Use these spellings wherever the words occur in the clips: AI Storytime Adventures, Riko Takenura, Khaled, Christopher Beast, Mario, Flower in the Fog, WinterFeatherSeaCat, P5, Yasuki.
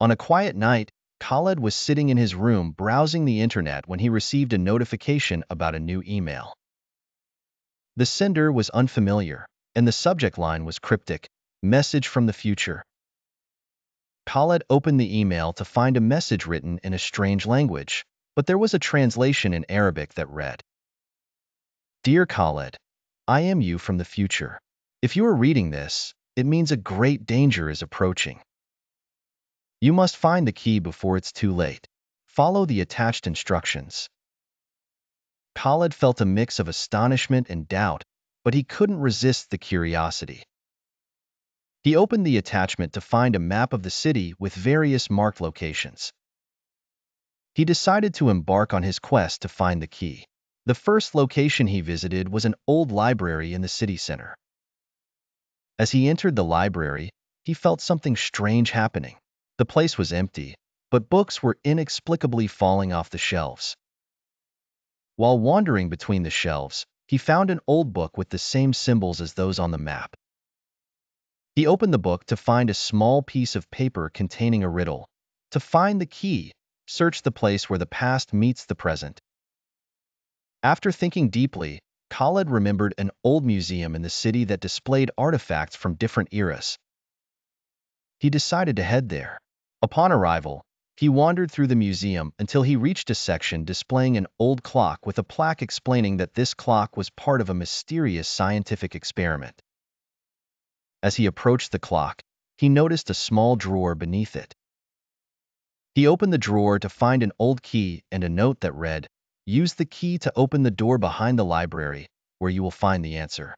On a quiet night, Khaled was sitting in his room browsing the internet when he received a notification about a new email. The sender was unfamiliar, and the subject line was cryptic, "Message from the future." Khaled opened the email to find a message written in a strange language, but there was a translation in Arabic that read, "Dear Khaled, I am you from the future. If you are reading this, it means a great danger is approaching. You must find the key before it's too late. Follow the attached instructions." Khaled felt a mix of astonishment and doubt, but he couldn't resist the curiosity. He opened the attachment to find a map of the city with various marked locations. He decided to embark on his quest to find the key. The first location he visited was an old library in the city center. As he entered the library, he felt something strange happening. The place was empty, but books were inexplicably falling off the shelves. While wandering between the shelves, he found an old book with the same symbols as those on the map. He opened the book to find a small piece of paper containing a riddle. To find the key, search the place where the past meets the present. After thinking deeply, Khaled remembered an old museum in the city that displayed artifacts from different eras. He decided to head there. Upon arrival, he wandered through the museum until he reached a section displaying an old clock with a plaque explaining that this clock was part of a mysterious scientific experiment. As he approached the clock, he noticed a small drawer beneath it. He opened the drawer to find an old key and a note that read, "Use the key to open the door behind the library, where you will find the answer."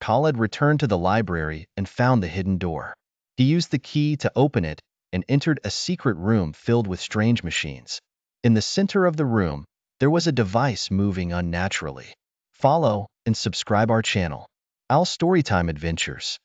Khaled returned to the library and found the hidden door. He used the key to open it and entered a secret room filled with strange machines. In the center of the room, there was a device moving unnaturally. Follow and subscribe our channel, AI Storytime Adventures.